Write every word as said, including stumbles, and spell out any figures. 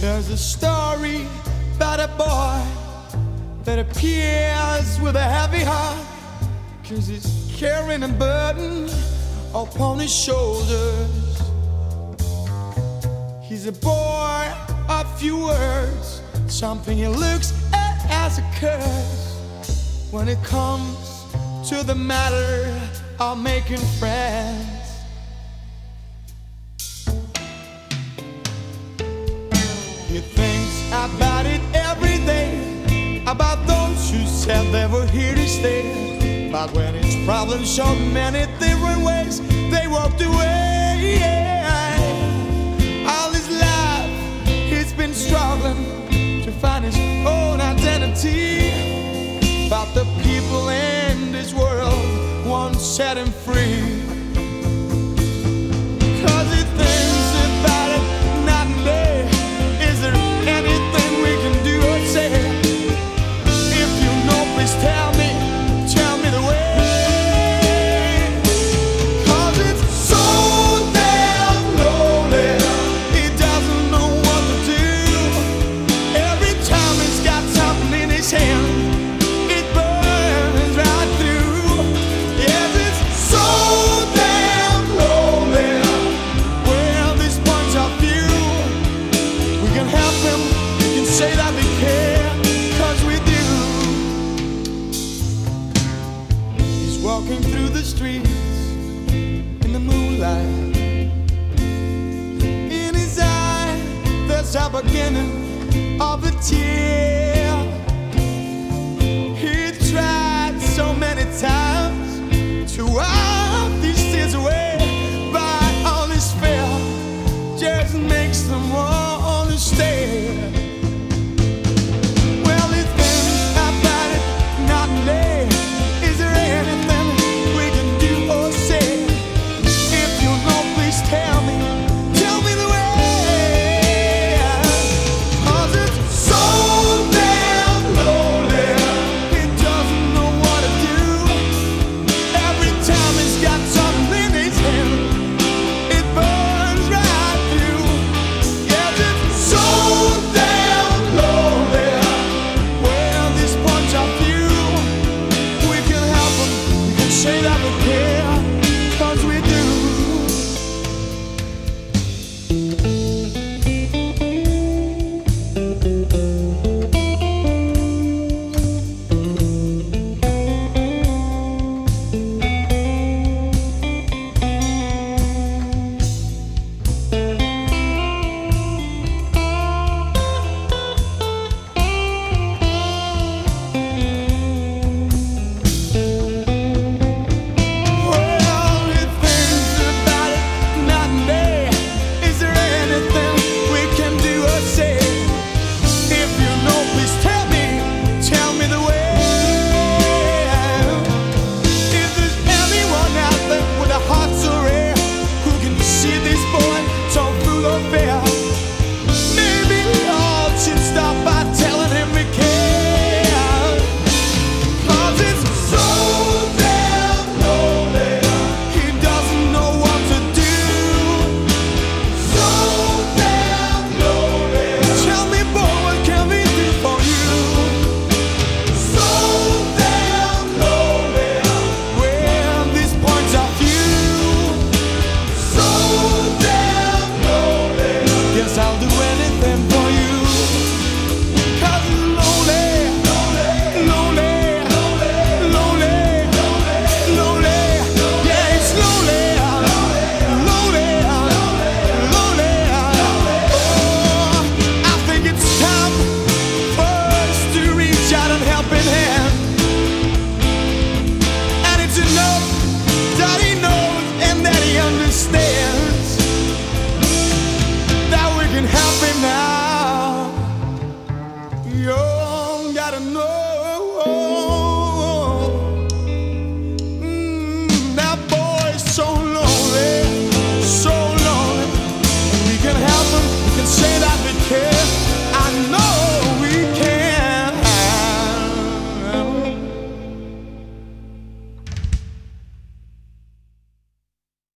There's a story about a boy that appears with a heavy heart, 'cause he's carrying a burden upon his shoulders. He's a boy of few words, something he looks at as a curse. When it comes to the matter of making friends, he thinks about it every day, about those who said they were here to stay. But when it's problems show many different ways, they walked away. Yeah. All his life he's been struggling to find his own identity, but the people in this world won't set him free. Say that we care, 'cause we do. He's walking through the streets in the moonlight. In his eye, there's a beginning of a tear.